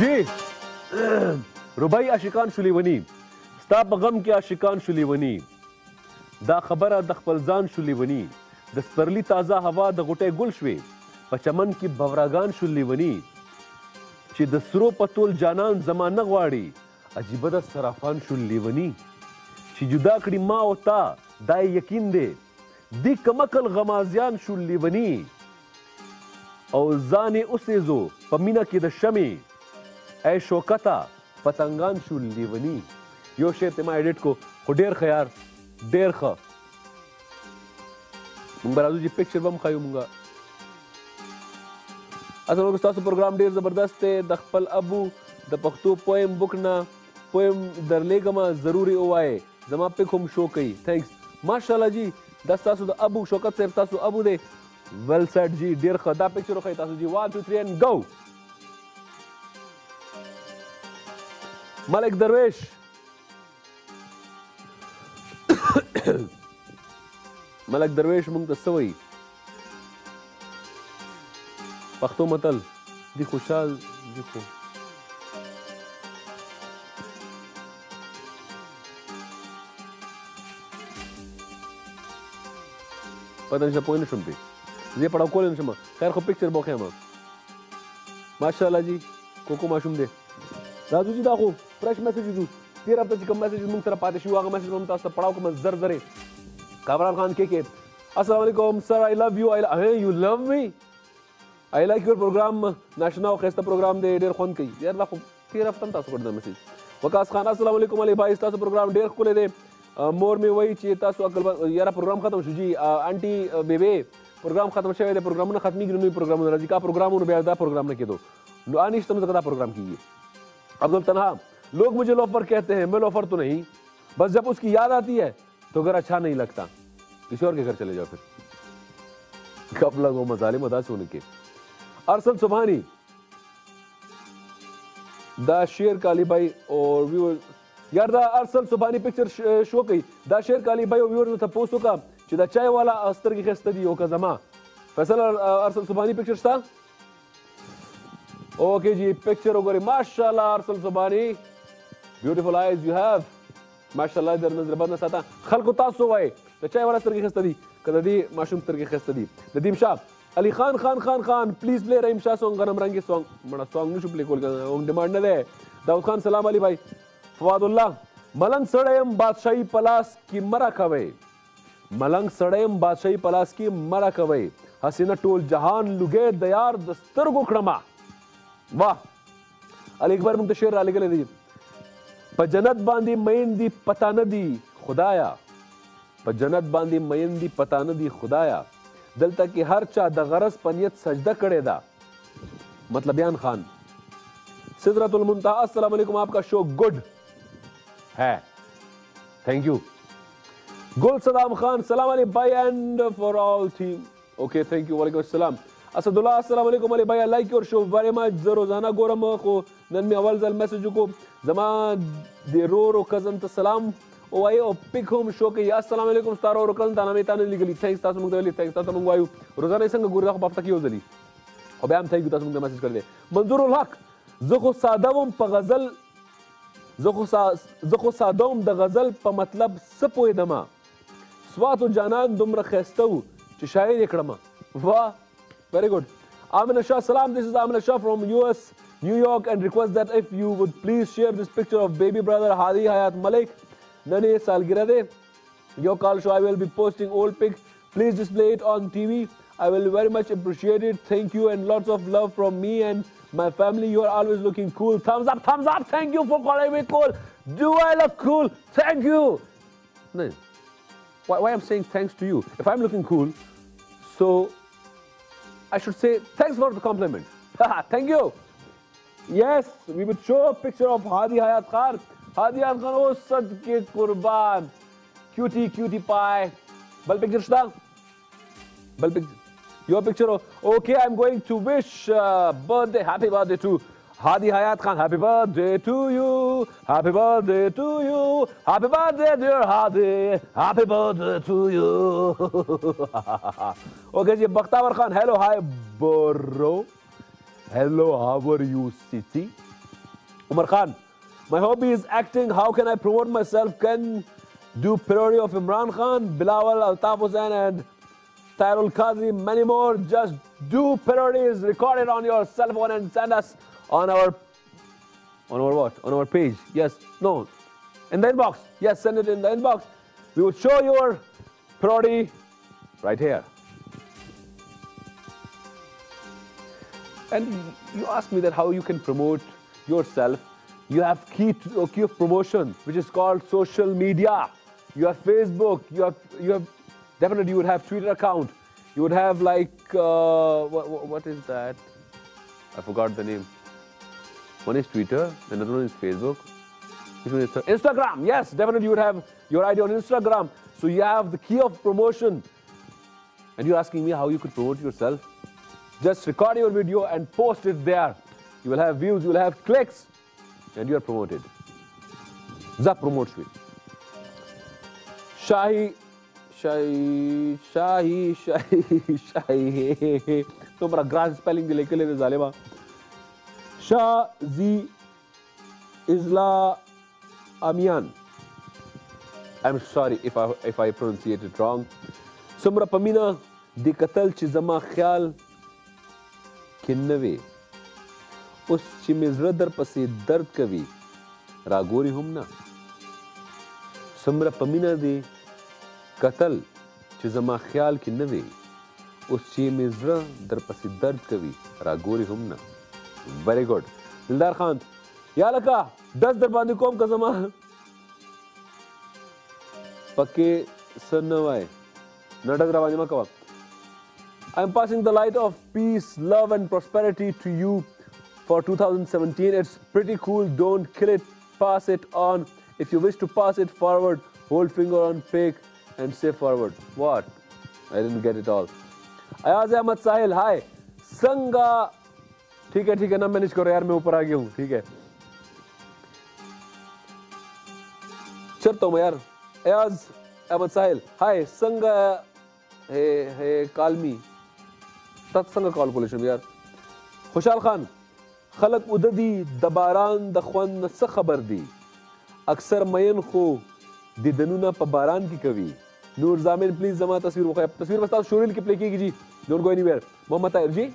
जी रुबाई आशिकान شلیونی ستا په غم کې عاشقان شلیونی دا خبره د خپل ځان شلیونی د سپرلی تازه هوا د غټې ګل شوې په چمن کې بوراګان شلیونی چې د سرو پتول جانان زمانه غواړي عجیبه د سرافان شلیونی چې جدا کړي ما او تا دا یقین دی د کمکل غمازیان شلیونی او ځانې اوسېزو په مینه کې د شمې ऐ शोकता पतंगान शुल्लीवनी यो शेर तेमा एडिट को डेर खा यार डेर खा बराजू जी पिक्चर बम खायू मुंगा असल में उस्ताद प्रोग्राम डेर जबरदस्त है दखपल अबू द पख्तू पोएम बुकना पोएम दरलेगमा जरूरी ओवाए जमा पे खुम शो कई थैंक्स माशाल्लाह जी दस्तासु द अबू शोकत से तासु अबू दे वेल सेट जी डेर खा दा पिक्चर खा तासु जी 1 2 3 and go Malik Darwish Malik Darwish Mungtasoi Pakhto Matal Di Khushal Di Khu Pata nisha poin nisham pe Zia padao kol nisham Khair kho picture bokhe ma Mashallah ji Koko mashum de Raju ji da khu Fresh messages do. 13 of the messages mung sara patishu aga message mum taas padao ko mazar zare. Kamran Khan KK. Assalamualaikum sir, I love you. You love me. I like your program. National khasta program de der khon kai. Yaar la khub 13 of tam taas ko da message. Waqas Khan assalamualaikum Ali bhai taas program der khule de. More me wahi che taas akal yaar program khatam shu ji. Aunty bebe program khatam shave de program na khatmi gnu program na ji ka program un beda program na kedo. No anish tam zakada program kiye. Abdul Tanha लोग मुझे loafer कहते हैं मैं loafer तो नहीं बस जब उसकी याद आती है तो घर अच्छा नहीं लगता किसी और के घर चले जाओ फिर कब लगो मजाले मदास होने के अरसल सुभानी दा शेर काली भाई और व्यूअर यार दा अरसल सुभानी पिक्चर शो कई दा शेर काली भाई और व्यूअर था पोस्टो का चिदा चाय वाला अस्तर की खस्तगी हो का जमा फैसल अरसल सुभानी पिक्चर था ओके जी पिक्चर हो गई माशाल्लाह अरसल Subhani Beautiful eyes you have. Mashallah, there is a lot of people who are living in the world. They are living in the world. Ali Khan, Khan, please play Rahim Shah song. Song you should play. On demand. Daud Khan, Salam Ali bhai. Fawadullah. Malang Sadayam Badshai Palas ki mara khawai. Malang Sadayam Badshai Palas ki mara khawai. Hasina told Jahan Lugaid Dayar Dastar Gokhrama. Wow. Ali Akbar Muntashir Ali Galadi. पजनत बांधी मैंदी पता न दी खुदाया पजनत बांधी मैंदी पता न दी खुदाया दिल तक की हर चा दगरस पनियत सजदा करेदा मतलब बयान खान सिदरतुल मुंतहा अस्सलाम वालेकुम आपका शो गुड है थैंक यू गुल सदाम खान सलाम अली भाई and for all theme okay thank you वालेकुम अस्सलाम असदुल्ला अस्सलाम वालेकुम अली भाई like your show very much रोजाना गोरम को नन में अवल जल मैसेज को जमा दे रो रो कजन त सलाम ओ आई ओ पिक होम शो के अस्सलाम वालेकुम स्टारो रो कजन ताना में ताने लिगली थैंक्स तासु मुंग देली थैंक्स तासु मुंग आयु रोजाना संग गुरदा बाप तक योजली ओ बयाम थैंक यू तासु मुंग मैसेज कर दे मंजूरुल हक जखो सादावम प गजल जखो सादावम द गजल प मतलब सपोय दमा स्वात जानान दुमर खस्तव च शायर एकड़मा वाह Very good. Amina Shah, salam. This is Amina Shah from US, New York, and request that if you would please share this picture of baby brother Hadi Hayat Malik, Nane Salgirade. Your call show, I will be posting old pic. Please display it on TV. I will very much appreciate it. Thank you and lots of love from me and my family. You are always looking cool. Thumbs up, thumbs up. Thank you for calling me cool. Do I look cool? Thank you. No. Why I'm saying thanks to you? If I'm looking cool, so I should say thanks for the compliment. Thank you. Yes, we would show a picture of Hadi Hayat Khan. Hadi Hayat Khan, oh, sadke kurban. Cutie pie. Bal picture, Shda. Bal picture. Your picture of, okay, I'm going to wish birthday, happy birthday to Hadi Hayat Khan. Happy birthday to you. Happy birthday to you. Happy birthday, dear Hadi. Happy birthday to you. Okay, Bakhtawar Khan. Hello, hi, bro. Hello, how are you, Siti? Umar Khan, my hobby is acting. How can I promote myself? Can do parody of Imran Khan, Bilawal, Altaf Hussain, and Tyrul Qadri, many more. Just do parodies, record it on your cell phone and send us on our what? On our page. Yes, no, in the inbox. Yes, send it in the inbox. We will show your parody right here. And you asked me that how you can promote yourself. You have key of promotion, which is called social media. You have Facebook. You have definitely you would have Twitter account. You would have like what is that? I forgot the name. One is Twitter, another one is Facebook. Which one is Instagram? Yes, definitely you would have your idea on Instagram. So you have the key of promotion. And you're asking me how you could promote yourself. Just record your video and post it there. You will have views, you will have clicks, and you are promoted. That promotes you. Shahi. So, my grass spelling the lake is Alema. Shazi Isla Amian. I'm sorry if I pronunciate it wrong. Sumra Pamina de Katal Chizama Khyal. Kinnawe, us chimizra dar pasi dard kavi, ragori humna. Samra pamina de katal chizama khyal kinnawe, us chimizra dar pasi dard kavi, ragori humna. Very good. Dildar Khan, ya laka, 10 darbandi kom ka zama. Pakke sanawai, nadak ravanjama kawak. I'm passing the light of peace, love and prosperity to you for 2017. It's pretty cool. Don't kill it. Pass it on. If you wish to pass it forward, hold finger on fake and say forward. What? I didn't get it all. Ayaz Ahmad Sahil, hi. Sangha. ठीक है ना manage करो यार मैं ऊपर आ गया हूँ ठीक है चलता हूँ मैं यार Ayaz Ahmad Sahil, hi. Sangha. Hey, call me. Tatsanga calculation, yaar. Khushal Khan, khalak udadi dabaran dakhwan sa khabar di. Aksar mayan kho didanuna pabaran ki kavi. Noor Zamin, please zama tasveer bukhaya. Tasveer basta shuril ki play ki ji. Don't go anywhere. Mohammad Tahir ji.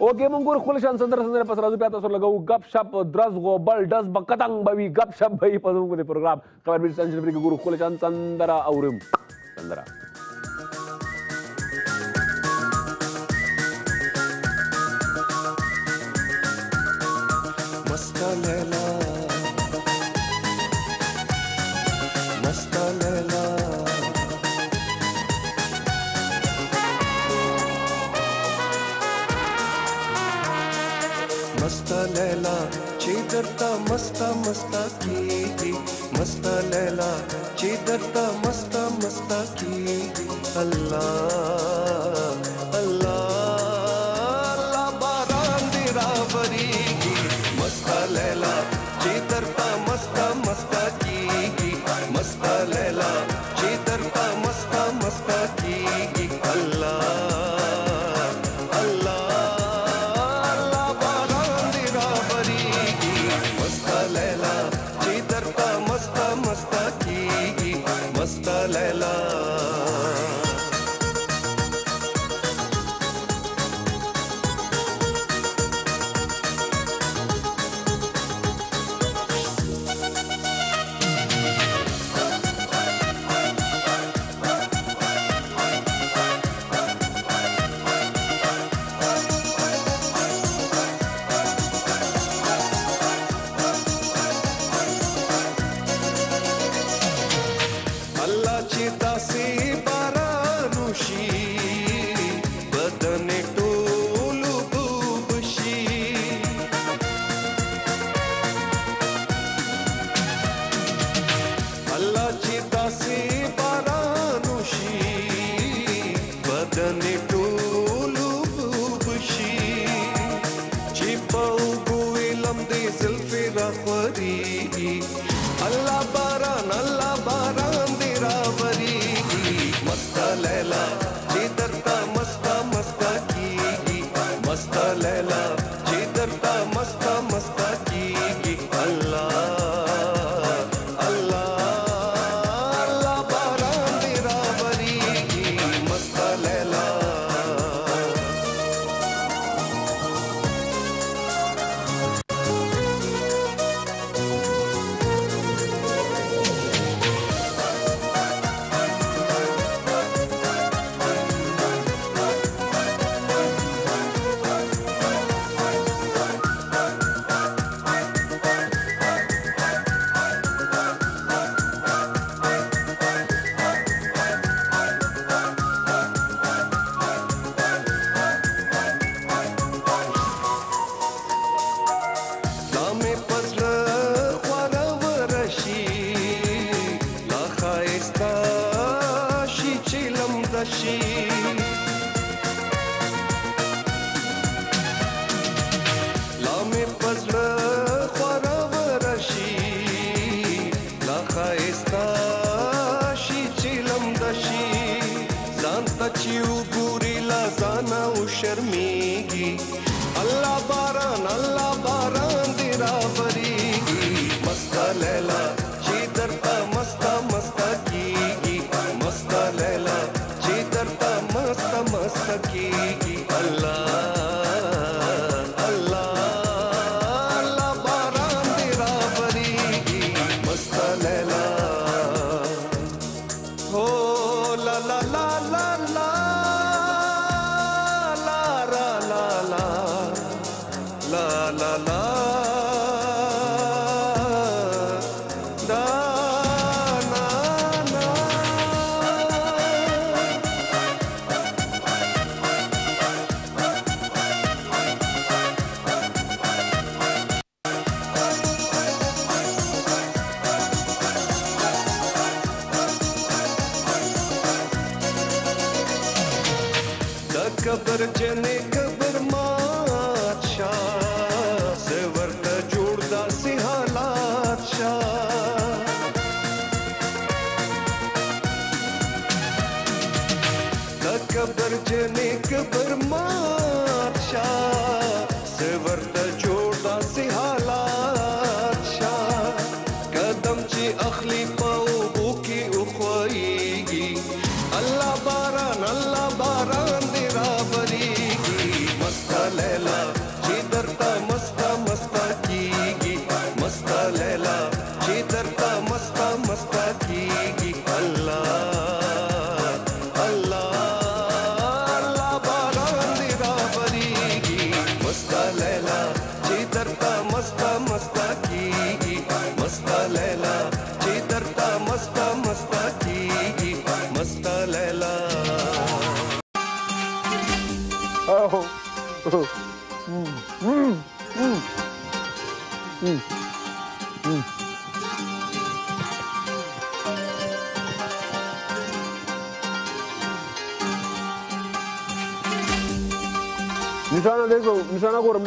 Okay, mungur khulishan sandra pasrazu pyata sor lagau gap shap dras go bal das bakatang bawi gap shap bhai pasum ko de program. Khabar bir sanjil pri guru khulishan sandra aurim. Sandra. मस्ता की थी मस्ता लैला चिदरता मस्ता की थी अल्लाह अल्लाह बारान दिरावरी की मस्ता लैला चिदरता मस्ता की थी मस्ता लैला चिदरता मस्ता की थी अल्लाह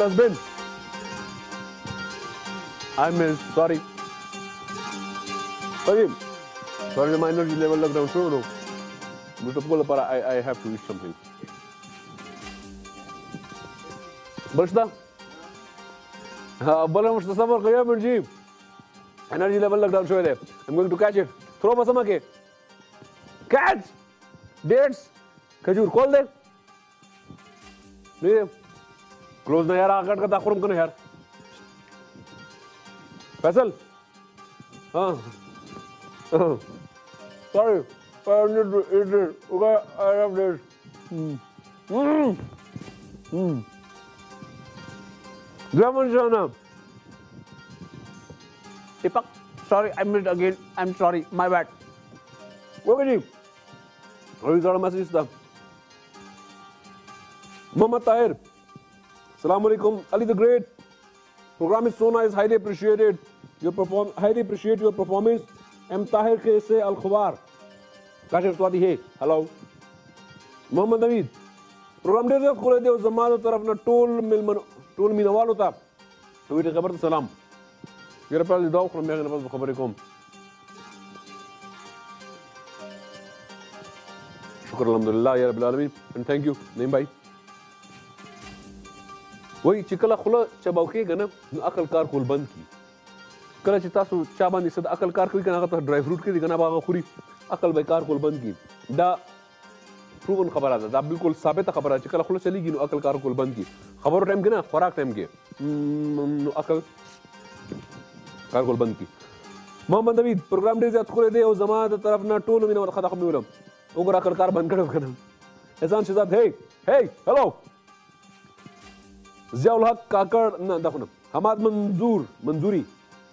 Dustbin. I missed. Sorry. Okay. Sorry, the minor level lockdown. So no. I have to eat something. Barshda. Abbalam Mustafa Kaya Manjeev. Energy level lockdown. So there. I'm going to catch it. Throw Basamake. Catch. Dates. Khajur. Call there. No. Close ना यार आगड़ का दाखुरम करो यार फैसल हाँ sorry I have this ड्रामन जाना Deepak sorry I missed again I am sorry my bad okay जी Rizal Masista Mama Tahir. Assalamu alaikum. Ali the Great. Program is so nice. Highly appreciated. Highly appreciate your performance. M Tahir K se Al Khawar. Kashif Swadi Hey. Hello. Muhammad David. Program dear khole deo zamano taraf na tool minawal uta. To it khabar salam. Yara pal daw khol me nafas khabarikum. Shukr alhamdulillah ya rabbil alamin and thank you Naeem bhai. وای چې کله خوله چباوکې غنه نو عقل کار کول بند کی کله چې تاسو چا باندې صد عقل کار کوي کنه هغه ته ډرای فروټ کې غنه باغه خوري عقل به کار کول بند کی دا پروون خبره ده دا بالکل ثابت خبره چې کله خوله چلیږي نو عقل کار کول بند کی خبرو ټایم کې نه خوراک ټایم کې نو عقل کار کول بند کی محمد نوید پروګرام دې زیات خوله دی او زما د طرف نه ټول مینه ورخه خبر ویلم وګوره عقل کار بند کړو کنه اذان شهزاد هی هی هلو Ziaul Haq Kakar na dakhna Hamad Manzuri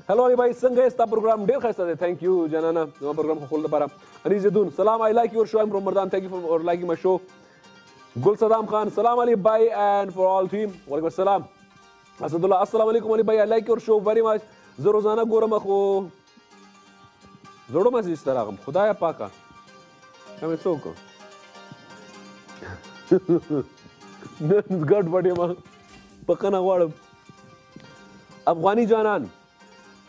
hello Ali bhai sanghe sta program der khaista de thank you Janana no program khol da para Anizadun salam I like your show I'm from Ramadan thank you for liking my show Gul Saddam Khan salam Ali bhai and for all team wa alaikum salam Asadullah assalamu alaikum Ali bhai I like your show very much Zarozana gorama kho Zoro message taragam khudaya paka hame soko That's good buddy ma पकना वाड़ अफगानी जानान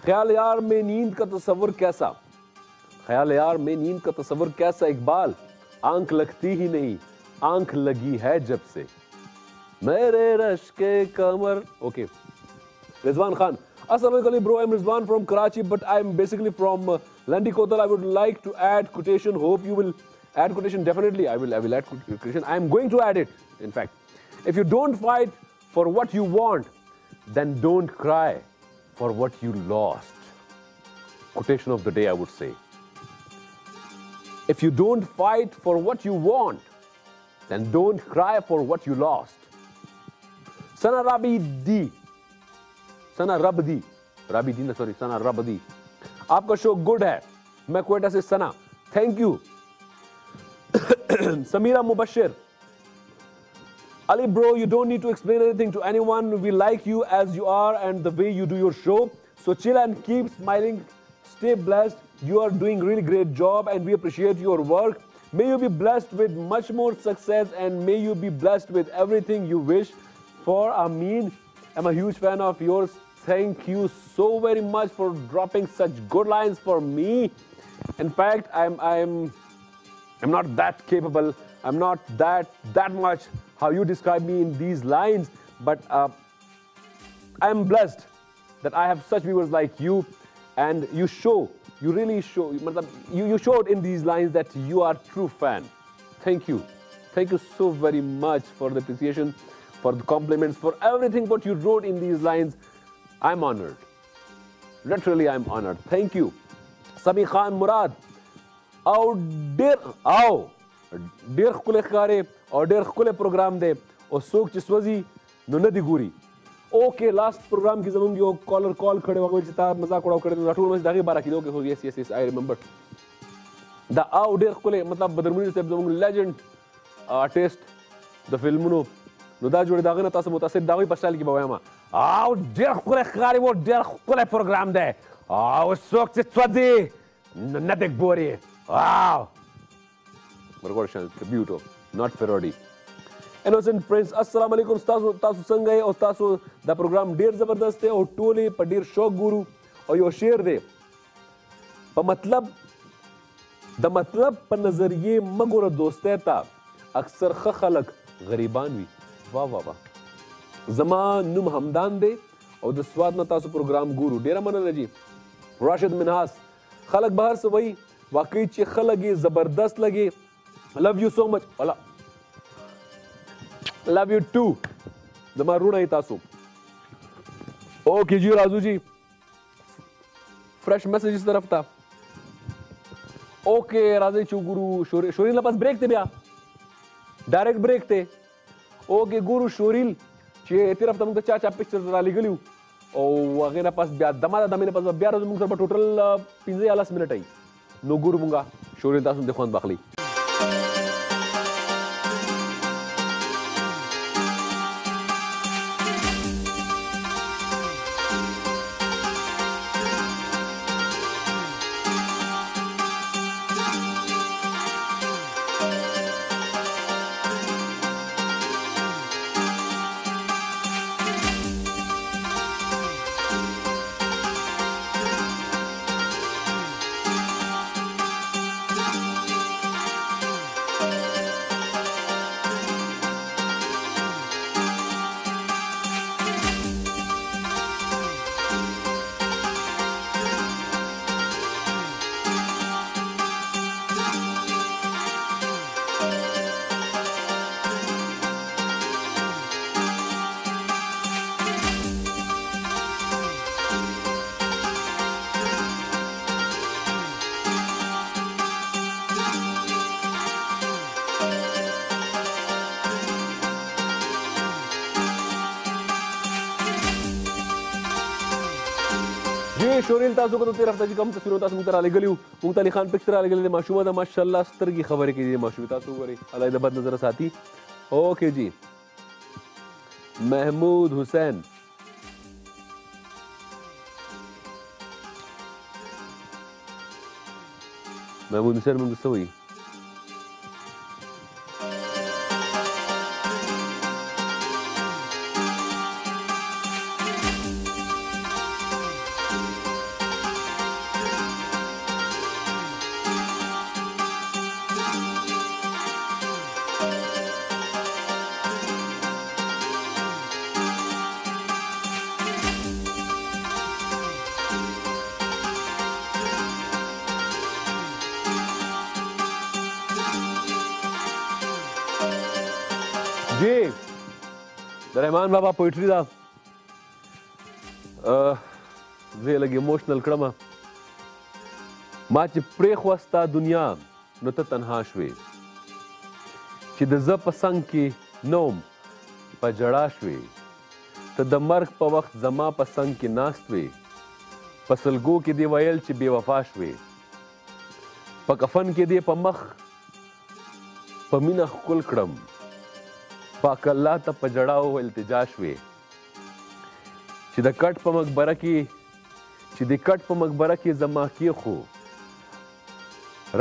ख्याल यार में नींद का तस्वर कैसा ख्याल यार में नींद का तस्वर कैसा इकबाल आंख लगती ही नहीं आंख लगी है जब से मेरे रश के कमर ओके रिजवान खान अस्सलाम वालेकुम bro I am Rizwan from Karachi but I am basically from Landi Kotal I would like to add quotation hope you will add quotation definitely I will add quotation I am going to add it in fact if you don't fight For what you want, then don't cry for what you lost. Quotation of the day, I would say. If you don't fight for what you want, then don't cry for what you lost. Sana Rabdi. Aapka show good hai. Main Quetta se Sana. Thank you. Samira Mubashir. Ali bro, you don't need to explain anything to anyone. We like you as you are and the way you do your show. So chill and keep smiling. Stay blessed. You are doing really great job and we appreciate your work. May you be blessed with much more success and may you be blessed with everything you wish for. Ameen. I'm a huge fan of yours. Thank you so very much for dropping such good lines for me. In fact, I'm not that capable. I'm not that much how you describe me in these lines, but I am blessed that I have such viewers like you, and you showed in these lines that you are a true fan. Thank you so very much for the appreciation, for the compliments, for everything what you wrote in these lines. I'm honored. Literally, I'm honored. Thank you, Sami Khan Murad. Dear khule khare aur dear khule program de aur sok chiswazi no nadi guri okay last program ki zamung yo caller call khade wage chita mazak udav kade na tool mas dagi bara ki okay yes I remember the dear khule matlab badrmunir sahab zamung legend artist the film no da jode dagna tas mutasir dagi pasal ki bawama dear khule khare wo dear khule program de aur sok chiswazi no nadi guri wow Margorshan, tribute, not parody. Innocent friends, assalamu alaikum. Tasu sangai aur tasu da program der zabardast hai aur tole padir shok guru aur yo sher de. Pa matlab da matlab pa nazariye magora doste ta aksar kha khalak gariban wi. Wa wa wa. Zaman num hamdan de aur da swad na tasu program guru dera manal ji. Rashid Minhas khalak bahar se wahi waqai che khalage zabardast lage. I love you so much. Hola. Love you too. Zamaruna itasu. Okay, ji Razu ji. Fresh messages taraf ta. Okay, Razi chu Guru Shoril na pas break te bia. Direct break te. Okay, Guru Shoril che taraf ta mung cha pictures dali galiu. Aur agena pas bia damada damine pas bia Razu mung sar total 15 minute ai. No Guru munga Shoril tasun dekhon bakhli. هي شورین تاسو کوم طرف ته کوم تصویر تاسو موږ تراله غلیو موږ تعالی خان پک تراله غلی ماشومه د ماشالله سترګي خبرې کیږي ماشومه تاسو غوري الله دې بد نظر ساتي اوکے جی محمود حسین محمود حسین موږ سوي ji Rahman Baba poetry दा زه لګ ایموشنل کړم ما چې پری خوستا دنیا نو ته تنها شوې چې د ز پسنګ کې نوم په جړا شوې ته د مرګ په وخت زما پسنګ کې ناست وې پسلګو کې دی وایل چې بے وفا شوې په کفن کې دی په مخ په مینا خل کړم پاک الله ته پجړاو التجا شوې چې د کټ په مقبره کې چې د کټ په مقبره کې زما کې خو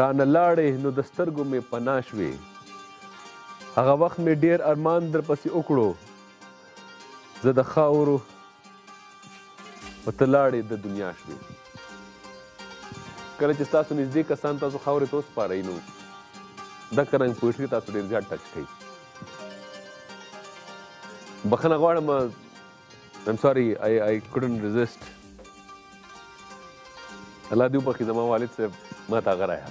رانه لاړې نو د سترګو مې پنا شوې هغه وخت مې ډیر ارمان در پسې وکړو زه د خاورو په تلاړې د دنیا شوې کله چې تاسو نږدې کسان تاسو خاورې ته وسپارئ نو دغه رنګ پوښتنې تاسو ډېر زیات ټچ کوي بخنه غواړم I'm sorry I couldn't resist الله دې وبخي زما والد صاحب ما ته غرایا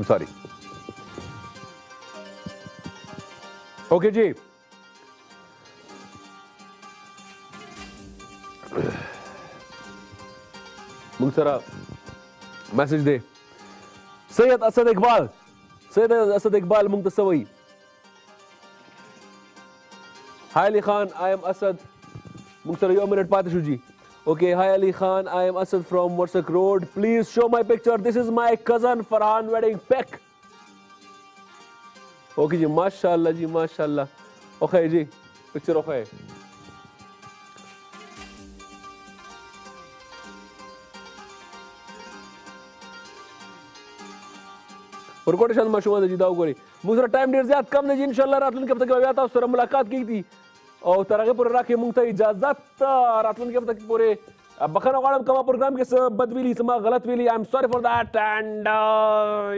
I'm sorry اوکے جی موږ سره میسج دی سید اسد اقبال موږ ته سوي Hi Ali Khan, I am Asad. Mungtara, you minute paate shuji. Okay, hi Ali Khan, I am Asad from Warsak Road. Please show my picture. This is my cousin Farhan wedding pic. Okay ji, mashallah ji, mashallah. Okay ji, picture okay. ورکوټه شان ماشومان جی دا وګوري موږ سره ټایم ډېر زیات کم دی جی ان شاء الله راتلونکي هفته کې بیا تاسو سره ملاقات کیږي او تر هغې پورې راکړئ موږ ته اجازت راتلونکي هفته کې پورې بخښنه غواړم که ما پروګرام کې څه بد ویلي څه ما غلط ویلي آی ایم سوري فار دیټ اینډ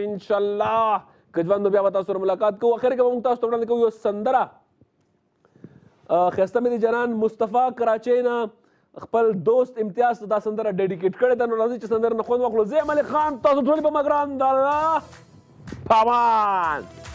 ان شاء الله که ژوند بیا به تاسو سره ملاقات کوو اخر کې به موږ تاسو ته وړاندې کوو یو سندره ښایسته مې د جنان مصطفی کراچۍ نه خپل دوست امتیاز ته دا سندره ډیډیکیټ کړې ده نو راځئ چې سندره نه خوند واخلو زه ملک خان تاسو ټول په مګران د الله Come on!